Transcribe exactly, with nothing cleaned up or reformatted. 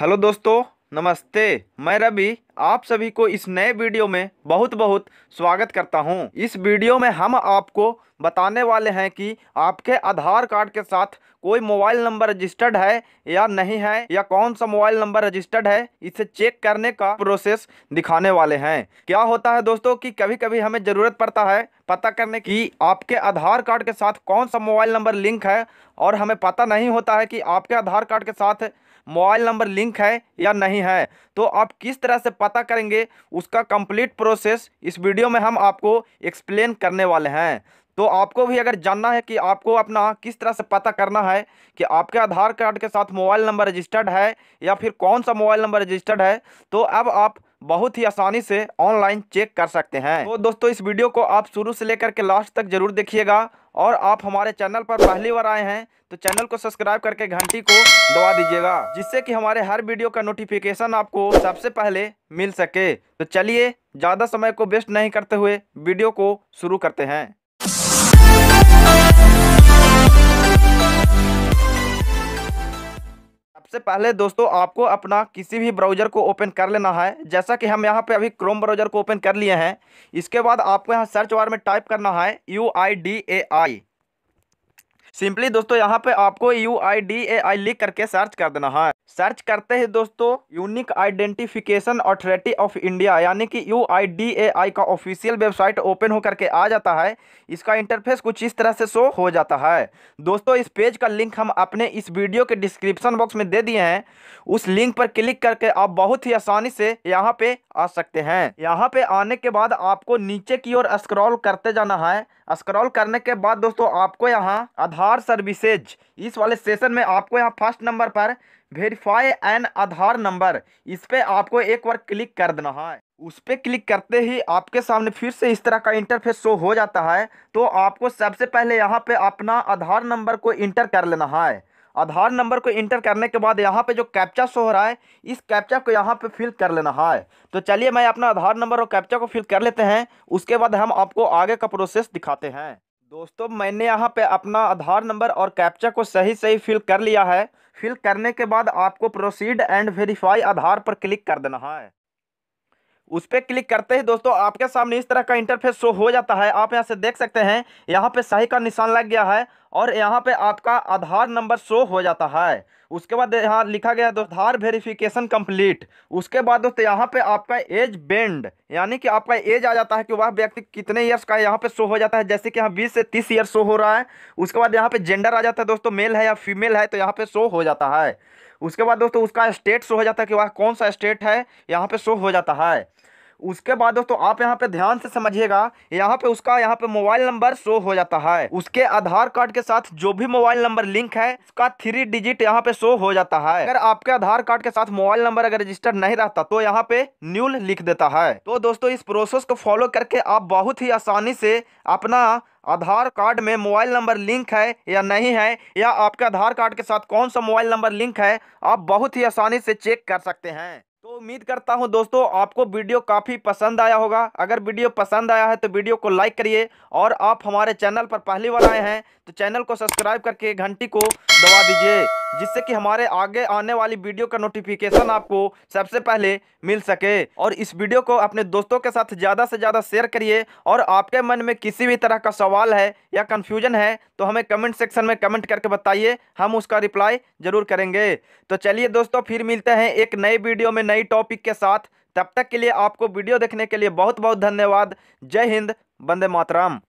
Hello दोस्तों, नमस्ते। मैं रवि आप सभी को इस नए वीडियो में बहुत बहुत स्वागत करता हूं। इस वीडियो में हम आपको बताने वाले हैं कि आपके आधार कार्ड के साथ कोई मोबाइल नंबर रजिस्टर्ड है या नहीं है, या कौन सा मोबाइल नंबर रजिस्टर्ड है, इसे चेक करने का प्रोसेस दिखाने वाले हैं। क्या होता है दोस्तों कि कभी कभी हमें ज़रूरत पड़ता है पता करने की आपके आधार कार्ड के साथ कौन सा मोबाइल नंबर लिंक है, और हमें पता नहीं होता है कि आपके आधार कार्ड के साथ मोबाइल नंबर लिंक है या नहीं है। तो आप किस तरह से पता करेंगे, उसका कंप्लीट प्रोसेस इस वीडियो में हम आपको एक्सप्लेन करने वाले हैं। तो आपको भी अगर जानना है कि आपको अपना किस तरह से पता करना है कि आपके आधार कार्ड के साथ मोबाइल नंबर रजिस्टर्ड है या फिर कौन सा मोबाइल नंबर रजिस्टर्ड है, तो अब आप बहुत ही आसानी से ऑनलाइन चेक कर सकते हैं। तो दोस्तों, इस वीडियो को आप शुरू से लेकर के लास्ट तक जरूर देखिएगा, और आप हमारे चैनल पर पहली बार आए हैं तो चैनल को सब्सक्राइब करके घंटी को दबा दीजिएगा, जिससे कि हमारे हर वीडियो का नोटिफिकेशन आपको सबसे पहले मिल सके। तो चलिए, ज़्यादा समय को वेस्ट नहीं करते हुए वीडियो को शुरू करते हैं। सबसे पहले दोस्तों, आपको अपना किसी भी ब्राउज़र को ओपन कर लेना है। जैसा कि हम यहाँ पे अभी क्रोम ब्राउज़र को ओपन कर लिए हैं। इसके बाद आपको यहाँ सर्च बार में टाइप करना है U I D A I. Simply दोस्तों, यहाँ पे आपको यू आई डी ए आई लिख करके सर्च कर देना है। सर्च करते ही दोस्तों, unique identification authority of India यानी कि यू आई डी ए आई का ऑफिशियल वेबसाइट ओपन होकर के आ जाता है। इसका इंटरफेस कुछ इस तरह से शो हो जाता है। दोस्तों, इस पेज का लिंक हम अपने इस वीडियो के डिस्क्रिप्शन बॉक्स में दे दिए हैं। उस लिंक पर क्लिक करके आप बहुत ही आसानी से यहाँ पे आ सकते हैं। यहाँ पे आने के बाद आपको नीचे की ओर स्क्रॉल करते जाना है। स्क्रॉल करने के बाद दोस्तों, आपको यहाँ आधार सर्विसेज इस वाले सेशन में आपको यहाँ फर्स्ट नंबर पर वेरीफाई एन आधार नंबर, इस पर आपको एक बार क्लिक कर देना है। उस पर क्लिक करते ही आपके सामने फिर से इस तरह का इंटरफेस शो हो जाता है। तो आपको सबसे पहले यहाँ पे अपना आधार नंबर को इंटर कर लेना है। आधार नंबर को इंटर करने के बाद यहाँ पे जो कैप्चा शो हो रहा है, इस कैप्चा को यहाँ पे फिल कर लेना है। तो चलिए, मैं अपना आधार नंबर और कैप्चा को फिल कर लेते हैं। उसके बाद हम आपको आगे का प्रोसेस दिखाते हैं। दोस्तों, मैंने यहाँ पे अपना आधार नंबर और कैप्चा को सही सही फिल कर लिया है। फिल करने के बाद आपको प्रोसीड एंड वेरीफाई आधार पर क्लिक कर देना है। उस पर क्लिक करते ही दोस्तों, आपके सामने इस तरह का इंटरफेस शो हो जाता है। आप यहाँ से देख सकते हैं, यहाँ पे सही का निशान लग गया है और यहाँ पे आपका आधार नंबर शो हो जाता है। उसके बाद यहाँ लिखा गया है दोस्तों, आधार वेरिफिकेशन कंप्लीट। उसके बाद दोस्तों, यहाँ पे आपका एज बैंड यानी कि आपका एज आ जाता है कि वह व्यक्ति कितने ईयर्स का है, यहाँ पे शो हो जाता है। जैसे कि यहाँ बीस से तीस ईयर शो हो रहा है। उसके बाद यहाँ पे जेंडर आ जाता है दोस्तों, मेल है या फीमेल है, तो यहाँ पे शो हो जाता है। उसके बाद दोस्तों, उसका स्टेट शो हो जाता है कि वह कौन सा स्टेट है, यहाँ पे शो हो जाता है। उसके बाद दोस्तों, आप यहाँ पे ध्यान से समझिएगा, यहाँ पे उसका यहाँ पे मोबाइल नंबर शो हो जाता है। उसके आधार कार्ड के साथ जो भी मोबाइल नंबर लिंक है, उसका थ्री डिजिट यहाँ पे शो हो जाता है। अगर आपके आधार कार्ड के साथ मोबाइल नंबर अगर रजिस्टर्ड नहीं रहता, तो यहाँ पे न्यूल लिख देता है। तो दोस्तों, इस प्रोसेस को फॉलो करके आप बहुत ही आसानी से अपना आधार कार्ड में मोबाइल नंबर लिंक है या नहीं है, या आपके आधार कार्ड के साथ कौन सा मोबाइल नंबर लिंक है, आप बहुत ही आसानी से चेक कर सकते हैं। तो उम्मीद करता हूं दोस्तों, आपको वीडियो काफ़ी पसंद आया होगा। अगर वीडियो पसंद आया है तो वीडियो को लाइक करिए, और आप हमारे चैनल पर पहली बार आए हैं तो चैनल को सब्सक्राइब करके घंटी को दबा दीजिए, जिससे कि हमारे आगे आने वाली वीडियो का नोटिफिकेशन आपको सबसे पहले मिल सके। और इस वीडियो को अपने दोस्तों के साथ ज़्यादा से ज़्यादा शेयर करिए। और आपके मन में किसी भी तरह का सवाल है या कन्फ्यूजन है, तो हमें कमेंट सेक्शन में कमेंट करके बताइए, हम उसका रिप्लाई ज़रूर करेंगे। तो चलिए दोस्तों, फिर मिलते हैं एक नए वीडियो में नई टॉपिक के साथ। तब तक के लिए आपको वीडियो देखने के लिए बहुत बहुत धन्यवाद। जय हिंद, वंदे मातरम।